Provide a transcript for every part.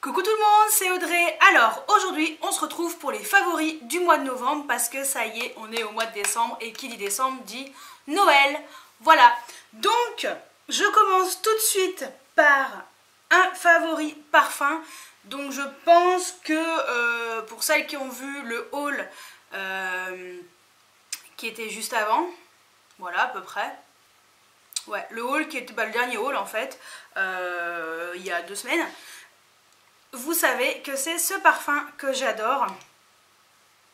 Coucou tout le monde, c'est Audrey. Alors aujourd'hui on se retrouve pour les favoris du mois de novembre parce que ça y est, on est au mois de décembre et qui dit décembre dit Noël. Voilà, donc je commence tout de suite par un favori parfum. Donc je pense que pour celles qui ont vu le haul qui était juste avant, voilà à peu près. Ouais, le haul qui était le dernier haul en fait, il y a 2 semaines. Vous savez que c'est ce parfum que j'adore.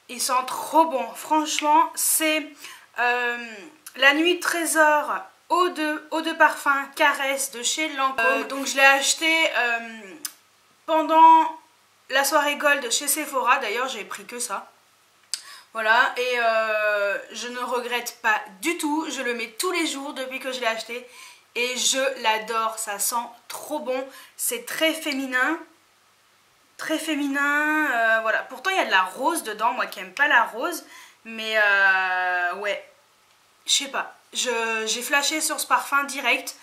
Il sent trop bon. Franchement, c'est La Nuit Trésor eau de parfum Caresse de chez Lancôme. Donc je l'ai acheté pendant la soirée Gold chez Sephora. D'ailleurs, j'ai pris que ça. Voilà, et je ne regrette pas du tout. Je le mets tous les jours depuis que je l'ai acheté. Et je l'adore. Ça sent trop bon. C'est très féminin. Très féminin, voilà. Pourtant il y a de la rose dedans, moi qui n'aime pas la rose, mais ouais, je sais pas. J'ai flashé sur ce parfum direct.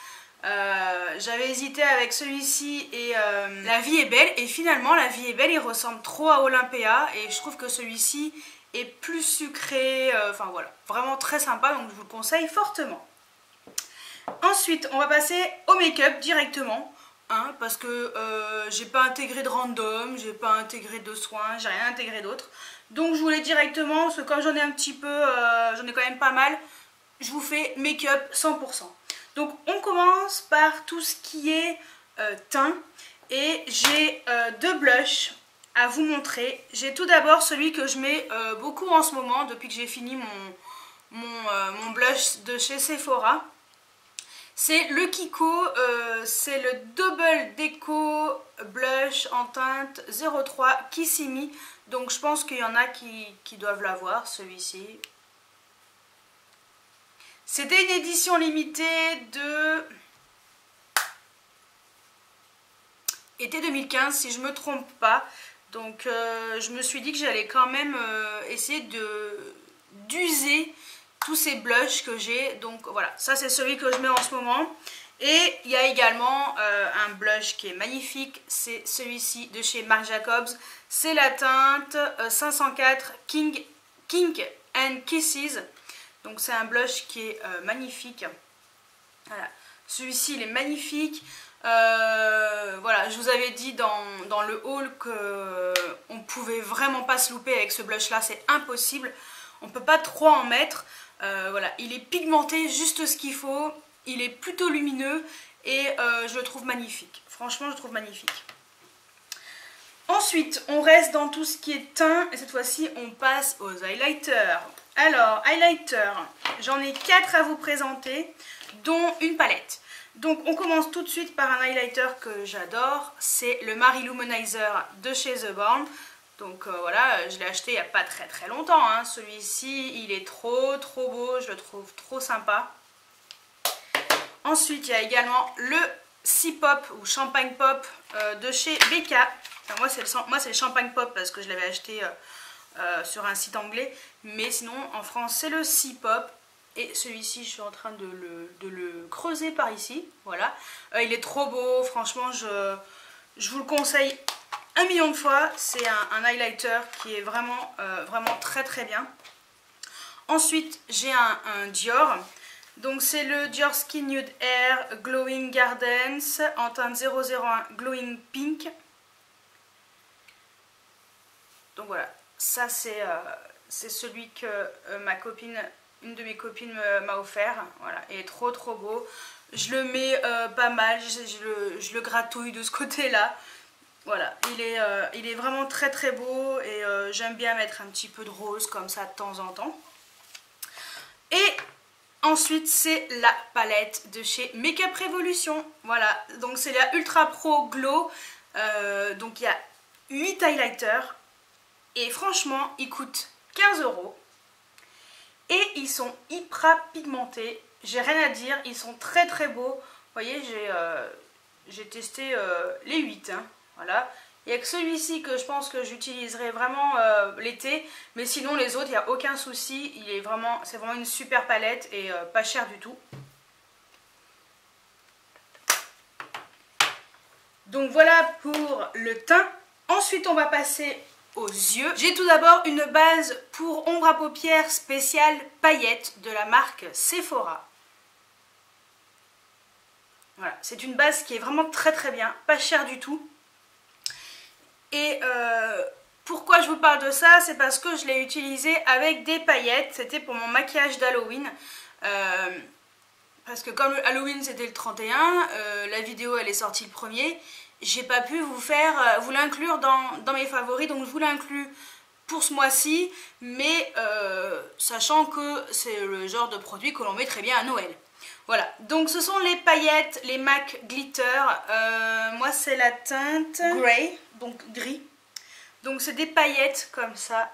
J'avais hésité avec celui-ci et La Vie est Belle. Et finalement La Vie est Belle, il ressemble trop à Olympia et je trouve que celui-ci est plus sucré. Enfin voilà, vraiment très sympa, donc je vous le conseille fortement. Ensuite, on va passer au make-up directement. Hein, parce que j'ai pas intégré de random, j'ai pas intégré de soins, j'ai rien intégré d'autre. Donc je voulais directement, parce que comme j'en ai un petit peu, j'en ai quand même pas mal, je vous fais make-up 100%. Donc on commence par tout ce qui est teint. Et j'ai 2 blushs à vous montrer. J'ai tout d'abord celui que je mets beaucoup en ce moment, depuis que j'ai fini mon blush de chez Sephora. C'est le Kiko, c'est le Double Déco Blush en teinte 03 Kissimi. Donc je pense qu'il y en a qui doivent l'avoir, celui-ci. C'était une édition limitée de... été 2015 si je ne me trompe pas. Donc je me suis dit que j'allais quand même essayer d'user tous ces blushs que j'ai, donc voilà, ça c'est celui que je mets en ce moment. Et il y a également un blush qui est magnifique, c'est celui-ci de chez Marc Jacobs, c'est la teinte 504 Kink and Kisses, donc c'est un blush qui est magnifique. Voilà, celui-ci il est magnifique. Voilà, je vous avais dit dans le haul qu'on pouvait vraiment pas se louper avec ce blush là, c'est impossible, on peut pas trop en mettre. Voilà, il est pigmenté juste ce qu'il faut, il est plutôt lumineux et je le trouve magnifique. Franchement, je le trouve magnifique. Ensuite, on reste dans tout ce qui est teint et cette fois-ci, on passe aux highlighters. Alors, highlighters, j'en ai 4 à vous présenter, dont une palette. Donc, on commence tout de suite par un highlighter que j'adore, c'est le Marie Luminizer de chez The Balm. Donc voilà, je l'ai acheté il n'y a pas très longtemps, hein. Celui-ci il est trop beau, je le trouve trop sympa. Ensuite il y a également le Sea Pop ou Champagne Pop de chez BK. Enfin, moi c'est le Champagne Pop parce que je l'avais acheté sur un site anglais, mais sinon en France c'est le Sea Pop. Et celui-ci je suis en train de le creuser par ici, voilà. Il est trop beau, franchement je vous le conseille 1 million de fois, c'est un highlighter qui est vraiment, vraiment très bien. Ensuite, j'ai un Dior. Donc c'est le Dior Skin Nude Air Glowing Gardens en teinte 001 Glowing Pink. Donc voilà, ça c'est celui que une de mes copines m'a offert. Voilà, il est trop beau. Je le mets pas mal, je le gratouille de ce côté-là. Voilà, il est vraiment très beau et j'aime bien mettre un petit peu de rose comme ça de temps en temps. Et ensuite, c'est la palette de chez Makeup Revolution. Voilà, donc c'est la Ultra Pro Glow. Donc il y a 8 highlighters et franchement, ils coûtent 15 € et ils sont hyper pigmentés. J'ai rien à dire, ils sont très beaux. Vous voyez, j'ai testé les 8, hein. Voilà, il n'y a que celui-ci que je pense que j'utiliserai vraiment l'été, mais sinon les autres, il n'y a aucun souci, c'est vraiment une super palette et pas cher du tout. Donc voilà pour le teint. Ensuite on va passer aux yeux. J'ai tout d'abord une base pour ombre à paupières spéciale paillettes de la marque Sephora. Voilà, c'est une base qui est vraiment très très bien, pas chère du tout. Et pourquoi je vous parle de ça? C'est parce que je l'ai utilisée avec des paillettes, c'était pour mon maquillage d'Halloween. Parce que comme Halloween c'était le 31, la vidéo elle est sortie le 1er, j'ai pas pu vous l'inclure dans mes favoris, donc je vous l'inclus pour ce mois-ci, mais sachant que c'est le genre de produit que l'on met très bien à Noël. Voilà, donc ce sont les paillettes, les MAC Glitter, moi c'est la teinte Grey, donc gris, donc c'est des paillettes comme ça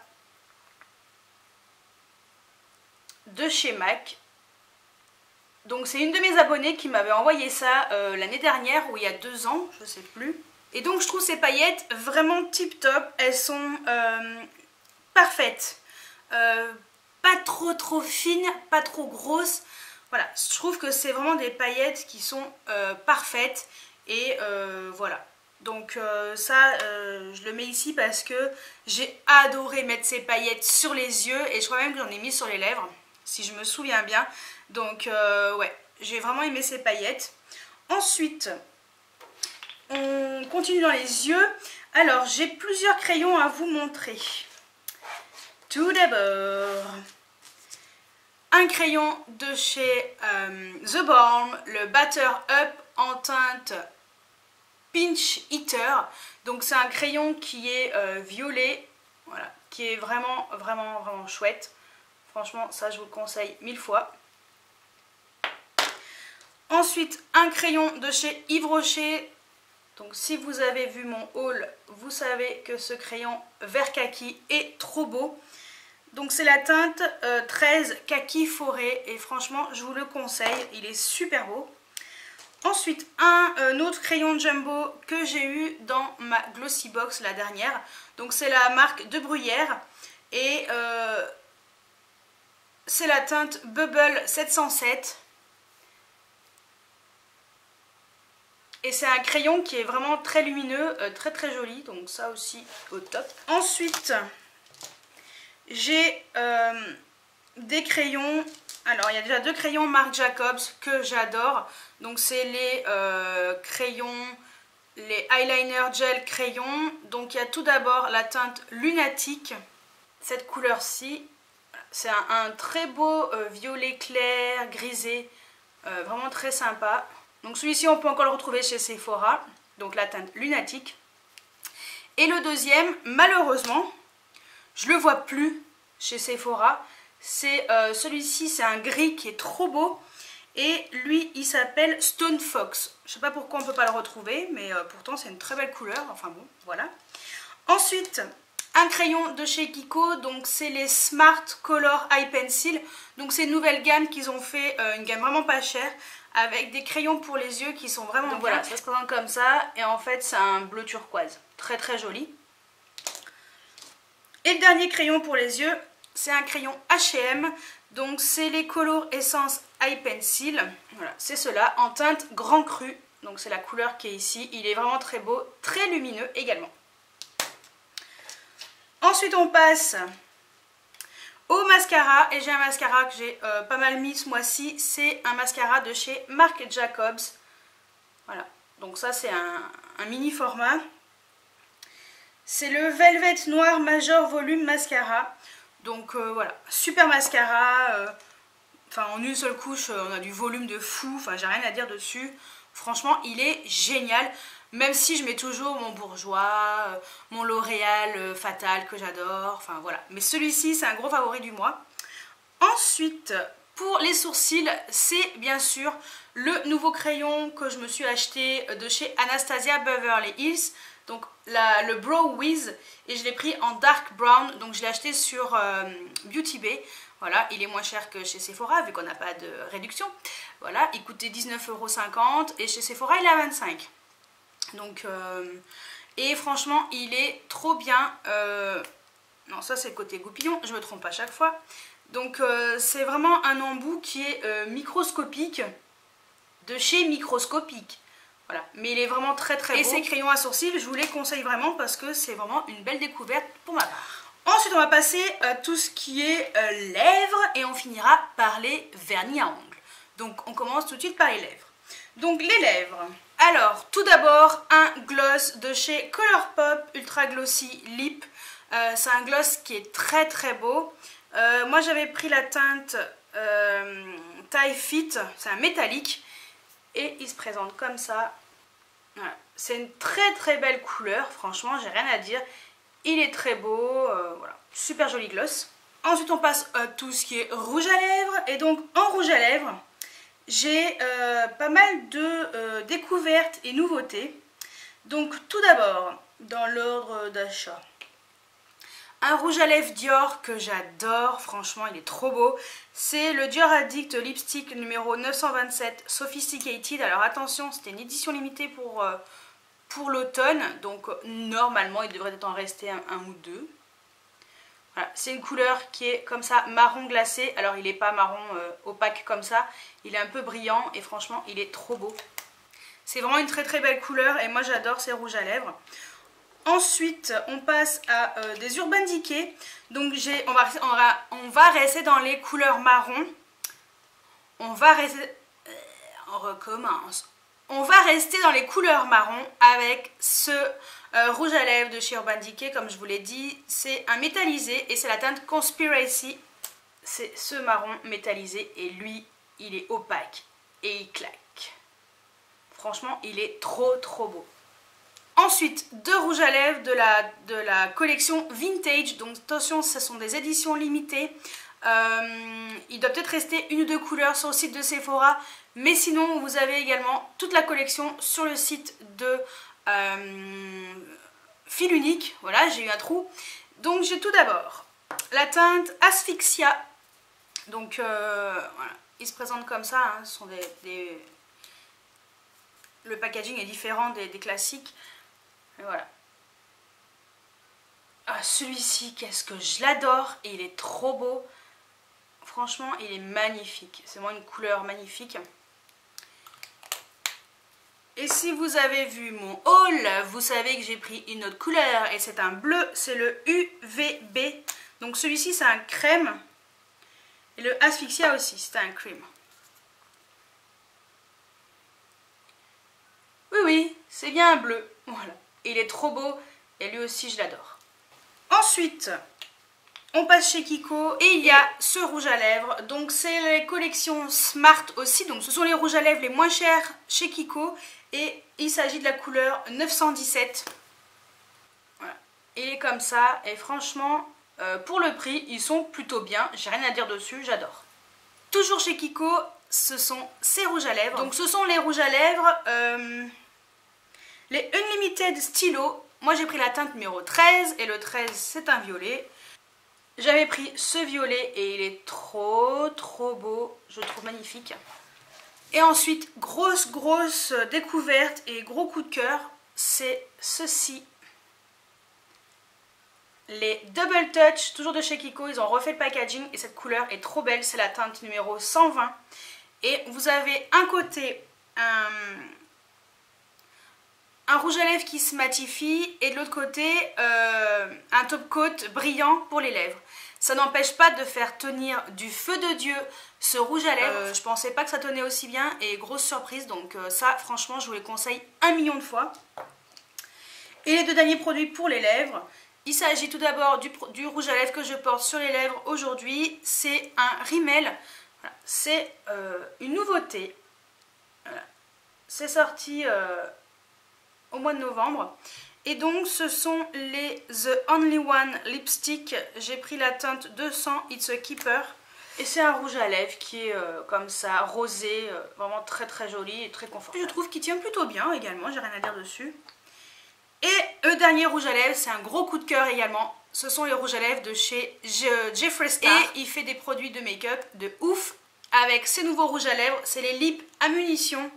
de chez MAC. Donc c'est une de mes abonnées qui m'avait envoyé ça l'année dernière ou il y a 2 ans, je sais plus. Et donc je trouve ces paillettes vraiment tip top, elles sont parfaites, pas trop fines, pas trop grosses. Voilà, je trouve que c'est vraiment des paillettes qui sont parfaites et voilà. Donc ça, je le mets ici parce que j'ai adoré mettre ces paillettes sur les yeux et je crois même que j'en ai mis sur les lèvres, si je me souviens bien. Donc ouais, j'ai vraiment aimé ces paillettes. Ensuite, on continue dans les yeux. Alors, j'ai plusieurs crayons à vous montrer. Tout d'abord... un crayon de chez The Balm, le Butter Up en teinte Pinch Eater. Donc c'est un crayon qui est violet, voilà, qui est vraiment chouette. Franchement, ça je vous le conseille 1000 fois. Ensuite, un crayon de chez Yves Rocher. Donc si vous avez vu mon haul, vous savez que ce crayon vert kaki est trop beau. Donc c'est la teinte 13 Kaki Forêt et franchement je vous le conseille, il est super beau. Ensuite un autre crayon jumbo que j'ai eu dans ma Glossy Box la dernière. Donc c'est la marque De Bruyère et c'est la teinte Bubble 707. Et c'est un crayon qui est vraiment très lumineux, très joli, donc ça aussi au top. Ensuite... j'ai des crayons, alors il y a déjà 2 crayons Marc Jacobs que j'adore. Donc c'est les crayons, les eyeliner gel crayons. Donc il y a tout d'abord la teinte Lunatique, cette couleur-ci. C'est un très beau violet clair, grisé, vraiment très sympa. Donc celui-ci on peut encore le retrouver chez Sephora, donc la teinte Lunatique. Et le deuxième, malheureusement... je le vois plus chez Sephora, c'est celui-ci, c'est un gris qui est trop beau et lui il s'appelle Stone Fox. Je sais pas pourquoi on peut pas le retrouver, mais pourtant c'est une très belle couleur, enfin bon, voilà. Ensuite, un crayon de chez Kiko, donc c'est les Smart Color Eye Pencil. Donc c'est une nouvelle gamme qu'ils ont fait, une gamme vraiment pas chère, avec des crayons pour les yeux qui sont vraiment... donc voilà, ça se présente comme ça et en fait c'est un bleu turquoise, très joli. Et le dernier crayon pour les yeux, c'est un crayon H&M, donc c'est les Color Essence Eye Pencil, voilà, c'est cela, en teinte Grand Cru, donc c'est la couleur qui est ici, il est vraiment très beau, très lumineux également. Ensuite on passe au mascara, et j'ai un mascara que j'ai pas mal mis ce mois-ci, c'est un mascara de chez Marc Jacobs, voilà, donc ça c'est un mini format. C'est le Velvet Noir Major Volume Mascara. Donc voilà, super mascara. Enfin en une seule couche, on a du volume de fou. Enfin j'ai rien à dire dessus. Franchement il est génial. Même si je mets toujours mon Bourgeois, mon L'Oréal Fatal que j'adore. Enfin voilà. Mais celui-ci c'est un gros favori du mois. Ensuite pour les sourcils, c'est bien sûr le nouveau crayon que je me suis acheté de chez Anastasia Beverly Hills. Donc le Brow Wiz, et je l'ai pris en dark brown, donc je l'ai acheté sur Beauty Bay. Voilà, il est moins cher que chez Sephora vu qu'on n'a pas de réduction. Voilà, il coûtait 19,50 € et chez Sephora il est à 25 €. Donc, et franchement il est trop bien. Non, ça c'est le côté goupillon, je me trompe à chaque fois. Donc c'est vraiment un embout qui est microscopique de chez Microscopique. Voilà. Mais il est vraiment très très beau. Et ces crayons à sourcils, je vous les conseille vraiment parce que c'est vraiment une belle découverte pour ma part. Ensuite, on va passer à tout ce qui est lèvres et on finira par les vernis à ongles. Donc, on commence tout de suite par les lèvres. Donc, les lèvres. Alors, tout d'abord, un gloss de chez Colourpop Ultra Glossy Lip. C'est un gloss qui est très très beau. Moi, j'avais pris la teinte Tie Fit. C'est un métallique. Et il se présente comme ça. Voilà. C'est une très très belle couleur. Franchement, j'ai rien à dire. Il est très beau, voilà, super joli gloss. Ensuite on passe à tout ce qui est rouge à lèvres. Et donc en rouge à lèvres, j'ai pas mal de découvertes et nouveautés. Donc tout d'abord, dans l'ordre d'achat, un rouge à lèvres Dior que j'adore, franchement il est trop beau. C'est le Dior Addict Lipstick numéro 927 Sophisticated. Alors attention, c'était une édition limitée pour l'automne, donc normalement il devrait en rester un ou deux. Voilà, c'est une couleur qui est comme ça, marron glacé. Alors il n'est pas marron opaque comme ça, il est un peu brillant et franchement il est trop beau. C'est vraiment une très très belle couleur et moi j'adore ces rouges à lèvres. Ensuite on passe à des Urban Decay. Donc on va rester dans les couleurs marron. On va rester dans les couleurs marron avec ce rouge à lèvres de chez Urban Decay. Comme je vous l'ai dit, c'est un métallisé et c'est la teinte Conspiracy. C'est ce marron métallisé et lui, il est opaque et il claque. Franchement, il est trop trop beau. Ensuite, deux rouges à lèvres de la collection Vintage. Donc attention, ce sont des éditions limitées. Il doit peut-être rester une ou deux couleurs sur le site de Sephora. Mais sinon, vous avez également toute la collection sur le site de Filunique. Voilà, j'ai eu un trou. Donc, j'ai tout d'abord la teinte Asphyxia. Donc, voilà, il se présente comme ça. Hein. Ce sont le packaging est différent des classiques. Et voilà. Ah, celui-ci, qu'est-ce que je l'adore. Et il est trop beau. Franchement, il est magnifique. C'est vraiment une couleur magnifique. Et si vous avez vu mon haul, vous savez que j'ai pris une autre couleur et c'est un bleu, c'est le UVB. Donc celui-ci c'est un crème et le Asphyxia aussi, c'est un crème. Oui, oui, c'est bien un bleu. Voilà, il est trop beau et lui aussi je l'adore. Ensuite, on passe chez Kiko et il y a ce rouge à lèvres. Donc c'est les collections Smart aussi. Donc ce sont les rouges à lèvres les moins chers chez Kiko. Et il s'agit de la couleur 917. Voilà. Il est comme ça. Et franchement, pour le prix, ils sont plutôt bien. J'ai rien à dire dessus, j'adore. Toujours chez Kiko, ce sont ces rouges à lèvres. Donc ce sont les rouges à lèvres, les Unlimited Stylo. Moi j'ai pris la teinte numéro 13. Et le 13 c'est un violet. J'avais pris ce violet et il est trop trop beau, je le trouve magnifique. Et ensuite, grosse découverte et gros coup de cœur, c'est ceci. Les Double Touch, toujours de chez Kiko, ils ont refait le packaging et cette couleur est trop belle, c'est la teinte numéro 120. Et vous avez un côté, un rouge à lèvres qui se matifie et de l'autre côté un top coat brillant pour les lèvres. Ça n'empêche pas de faire tenir du feu de Dieu ce rouge à lèvres. Je pensais pas que ça tenait aussi bien et grosse surprise, donc ça franchement je vous les conseille 1 million de fois. Et les deux derniers produits pour les lèvres, il s'agit tout d'abord du rouge à lèvres que je porte sur les lèvres aujourd'hui. C'est un rimel, voilà. C'est une nouveauté, voilà. C'est sorti au mois de novembre et donc ce sont les The Only One Lipstick. J'ai pris la teinte 200 It's a Keeper et c'est un rouge à lèvres qui est comme ça rosé, vraiment très très joli et très confortable. Je trouve qu'il tient plutôt bien également, j'ai rien à dire dessus. Et le dernier rouge à lèvres, c'est un gros coup de cœur également, ce sont les rouges à lèvres de chez Jeffree Star et il fait des produits de make-up de ouf avec ces nouveaux rouges à lèvres, c'est les lips à munitions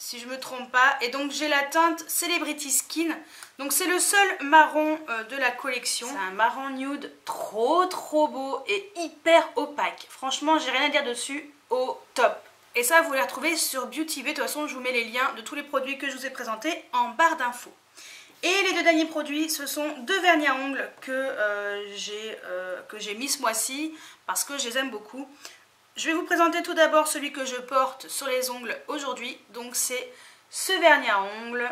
si je me trompe pas. Et donc j'ai la teinte Celebrity Skin. Donc c'est le seul marron de la collection. C'est un marron nude trop trop beau et hyper opaque. Franchement j'ai rien à dire dessus, au top. Et ça vous les retrouvez sur Beauty Bay. De toute façon je vous mets les liens de tous les produits que je vous ai présentés en barre d'infos. Et les deux derniers produits, ce sont deux vernis à ongles que j'ai mis ce mois-ci parce que je les aime beaucoup. Je vais vous présenter tout d'abord celui que je porte sur les ongles aujourd'hui. Donc c'est ce vernis à ongles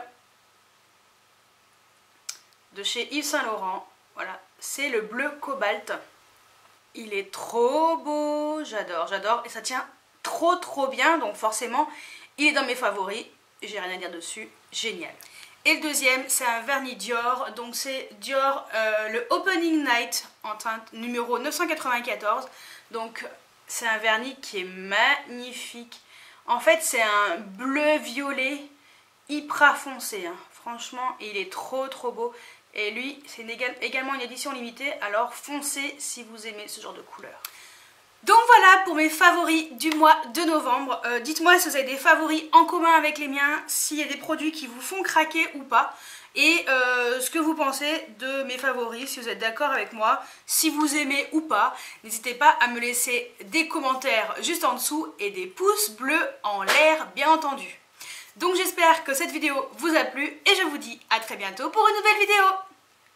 de chez Yves Saint Laurent. Voilà, c'est le bleu cobalt. Il est trop beau, j'adore, j'adore. Et ça tient trop trop bien, donc forcément il est dans mes favoris. J'ai rien à dire dessus, génial. Et le deuxième, c'est un vernis Dior, donc c'est Dior le Opening Night en teinte numéro 994. Donc c'est un vernis qui est magnifique. En fait c'est un bleu violet hyper foncé, hein. Franchement il est trop trop beau. Et lui c'est également une édition limitée, alors foncez si vous aimez ce genre de couleur. Donc voilà pour mes favoris du mois de novembre. Dites-moi si vous avez des favoris en commun avec les miens, s'il y a des produits qui vous font craquer ou pas, et ce que vous pensez de mes favoris, si vous êtes d'accord avec moi, si vous aimez ou pas. N'hésitez pas à me laisser des commentaires juste en dessous et des pouces bleus en l'air bien entendu. Donc j'espère que cette vidéo vous a plu et je vous dis à très bientôt pour une nouvelle vidéo.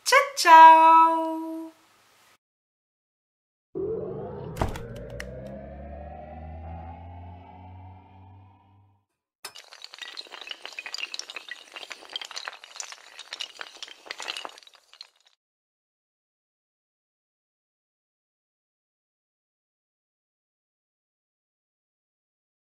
Ciao ciao.